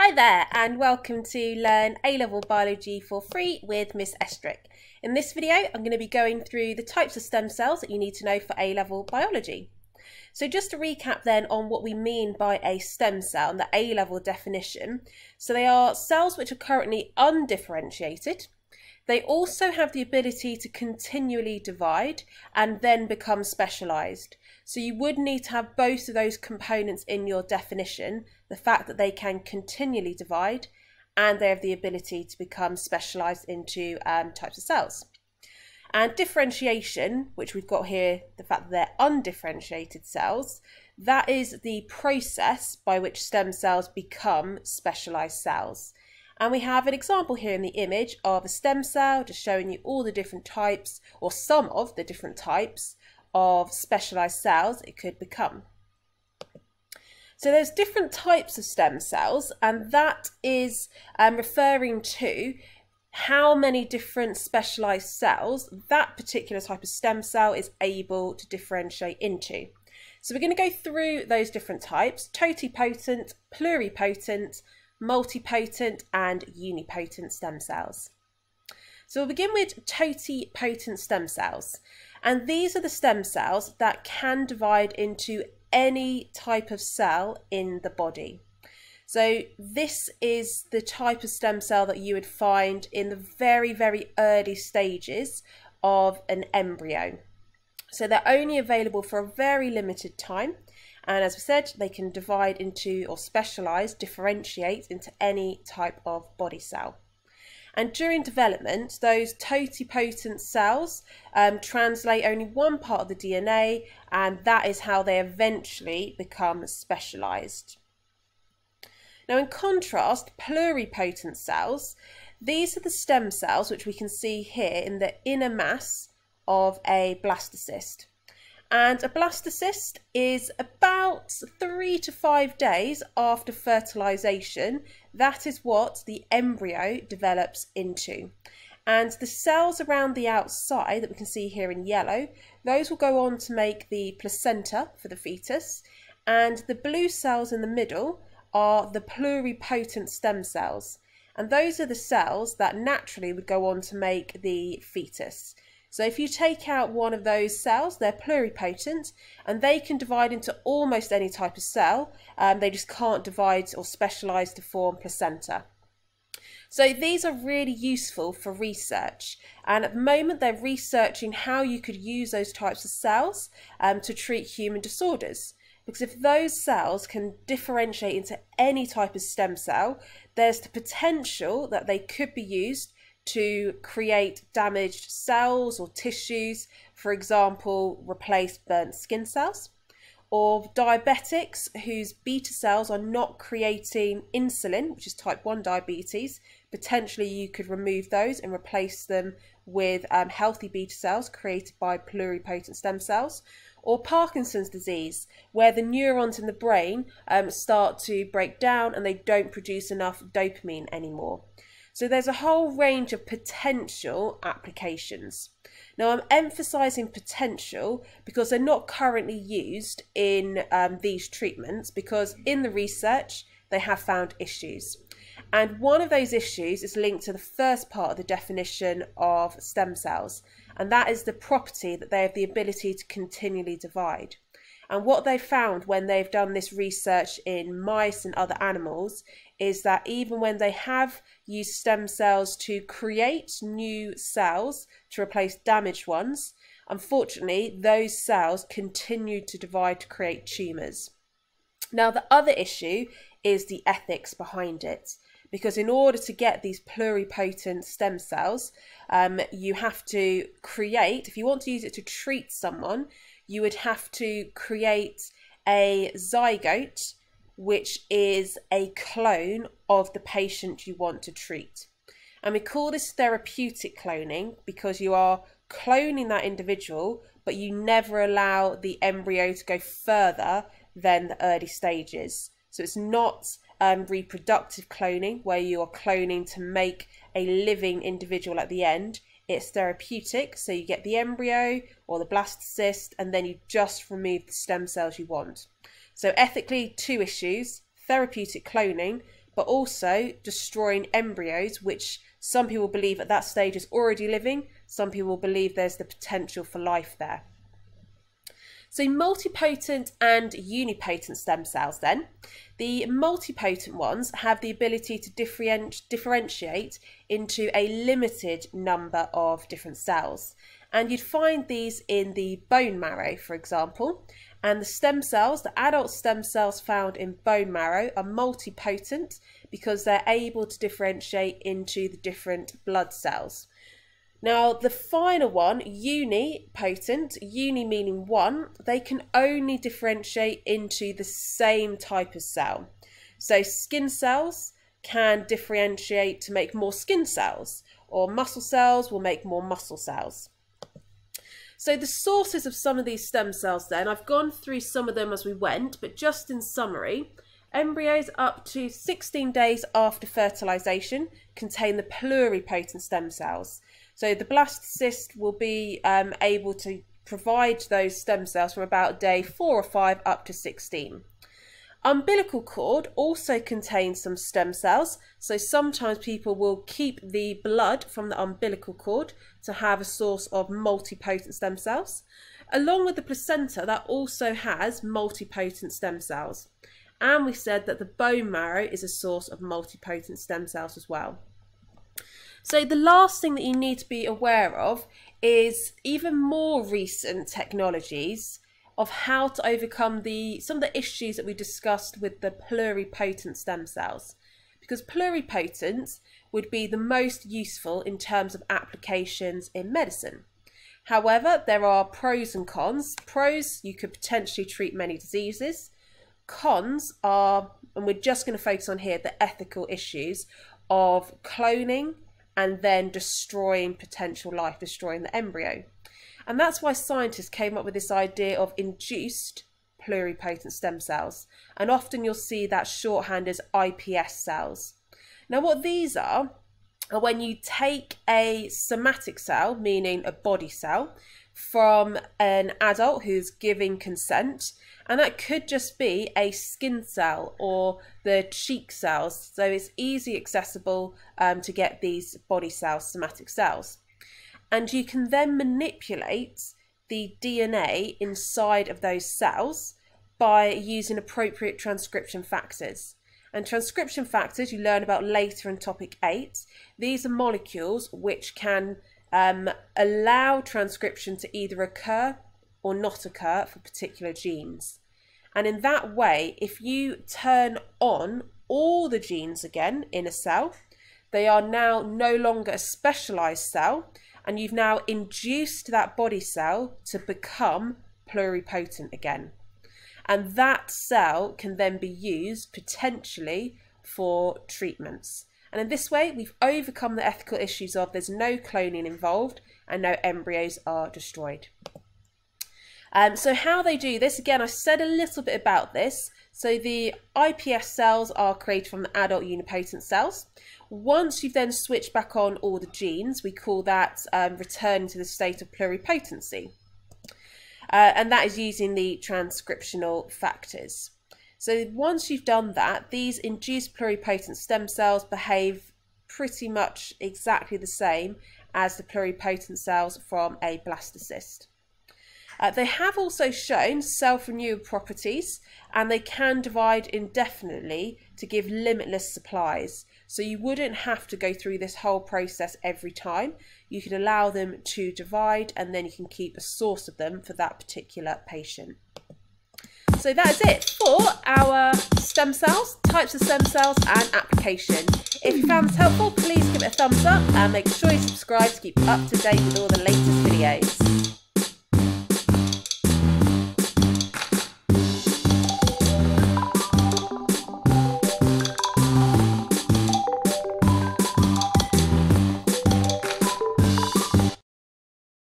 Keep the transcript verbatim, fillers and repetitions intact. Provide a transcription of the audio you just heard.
Hi there and welcome to Learn A-Level Biology for Free with Miss Estruch. In this video I'm going to be going through the types of stem cells that you need to know for A-Level Biology. So just to recap then on what we mean by a stem cell and the A-Level definition. So they are cells which are currently undifferentiated. They also have the ability to continually divide and then become specialised. So you would need to have both of those components in your definition, the fact that they can continually divide and they have the ability to become specialised into um, types of cells. And differentiation, which we've got here, the fact that they're undifferentiated cells, that is the process by which stem cells become specialised cells. And we have an example here in the image of a stem cell, just showing you all the different types, or some of the different types, of specialised cells it could become. So there's different types of stem cells, and that is um, referring to how many different specialised cells that particular type of stem cell is able to differentiate into. So we're going to go through those different types: totipotent, pluripotent, multipotent and unipotent stem cells. So we'll begin with totipotent stem cells, and these are the stem cells that can divide into any type of cell in the body. So this is the type of stem cell that you would find in the very, very early stages of an embryo. So they're only available for a very limited time, and as we said, they can divide into or specialise, differentiate into any type of body cell. And during development, those totipotent cells um, translate only one part of the D N A, and that is how they eventually become specialised. Now in contrast, pluripotent cells, these are the stem cells which we can see here in the inner mass of a blastocyst. And a blastocyst is about three to five days after fertilisation. That is what the embryo develops into. And the cells around the outside that we can see here in yellow, those will go on to make the placenta for the fetus. And the blue cells in the middle are the pluripotent stem cells. And those are the cells that naturally would go on to make the fetus. So if you take out one of those cells, they're pluripotent, and they can divide into almost any type of cell. Um, they just can't divide or specialise to form placenta. So these are really useful for research, and at the moment they're researching how you could use those types of cells um, to treat human disorders. Because if those cells can differentiate into any type of stem cell, there's the potential that they could be used to create damaged cells or tissues, for example, replace burnt skin cells, or diabetics whose beta cells are not creating insulin, which is type one diabetes. Potentially you could remove those and replace them with um, healthy beta cells created by pluripotent stem cells, or Parkinson's disease, where the neurons in the brain um, start to break down and they don't produce enough dopamine anymore. So there's a whole range of potential applications. Now I'm emphasising potential because they're not currently used in um, these treatments, because in the research they have found issues. And one of those issues is linked to the first part of the definition of stem cells, and that is the property that they have the ability to continually divide. And what they found when they've done this research in mice and other animals is that even when they have used stem cells to create new cells to replace damaged ones, unfortunately, those cells continue to divide to create tumours. Now, the other issue is the ethics behind it, because in order to get these pluripotent stem cells, um, you have to create, if you want to use it to treat someone, you would have to create a zygote, which is a clone of the patient you want to treat. And we call this therapeutic cloning, because you are cloning that individual, but you never allow the embryo to go further than the early stages. So it's not um, reproductive cloning, where you are cloning to make a living individual at the end. It's therapeutic, so you get the embryo or the blastocyst and then you just remove the stem cells you want. So ethically, two issues: therapeutic cloning, but also destroying embryos, which some people believe at that stage is already living. Some people believe there's the potential for life there. So multipotent and unipotent stem cells then. The multipotent ones have the ability to different, differentiate into a limited number of different cells. And you'd find these in the bone marrow, for example. And the stem cells, the adult stem cells found in bone marrow, are multipotent because they're able to differentiate into the different blood cells. Now, the final one, unipotent, uni meaning one, they can only differentiate into the same type of cell. So skin cells can differentiate to make more skin cells, or muscle cells will make more muscle cells. So the sources of some of these stem cells then, I've gone through some of them as we went, but just in summary, embryos up to sixteen days after fertilization contain the pluripotent stem cells. So the blastocyst will be um, able to provide those stem cells from about day four or five up to sixteen. Umbilical cord also contains some stem cells, so sometimes people will keep the blood from the umbilical cord to have a source of multipotent stem cells. Along with the placenta, that also has multipotent stem cells. And we said that the bone marrow is a source of multipotent stem cells as well. So the last thing that you need to be aware of is even more recent technologies of how to overcome the some of the issues that we discussed with the pluripotent stem cells, because pluripotent would be the most useful in terms of applications in medicine. However, there are pros and cons. Pros, you could potentially treat many diseases. Cons are, and we're just going to focus on here, the ethical issues of cloning, and then destroying potential life, destroying the embryo. And that's why scientists came up with this idea of induced pluripotent stem cells. And often you'll see that shorthand as I P S cells. Now what these are, are when you take a somatic cell, meaning a body cell, from an adult who's giving consent, and that could just be a skin cell or the cheek cells, so it's easy accessible um, to get these body cells, somatic cells. And you can then manipulate the D N A inside of those cells by using appropriate transcription factors. And transcription factors you learn about later in topic eight. These are molecules which can um, allow transcription to either occur or not occur for particular genes. And in that way, if you turn on all the genes again in a cell, they are now no longer a specialized cell, and you've now induced that body cell to become pluripotent again. And that cell can then be used potentially for treatments. And in this way, we've overcome the ethical issues of there's no cloning involved and no embryos are destroyed. Um, so how they do this, again, I said a little bit about this. So the I P S cells are created from the adult unipotent cells. Once you've then switched back on all the genes, we call that um, return to the state of pluripotency. Uh, and that is using the transcriptional factors. So once you've done that, these induced pluripotent stem cells behave pretty much exactly the same as the pluripotent cells from a blastocyst. Uh, they have also shown self-renewing properties, and they can divide indefinitely to give limitless supplies. So you wouldn't have to go through this whole process every time. You can allow them to divide, and then you can keep a source of them for that particular patient. So that's it for our stem cells, types of stem cells and application. If you found this helpful, please give it a thumbs up and make sure you subscribe to keep up to date with all the latest videos.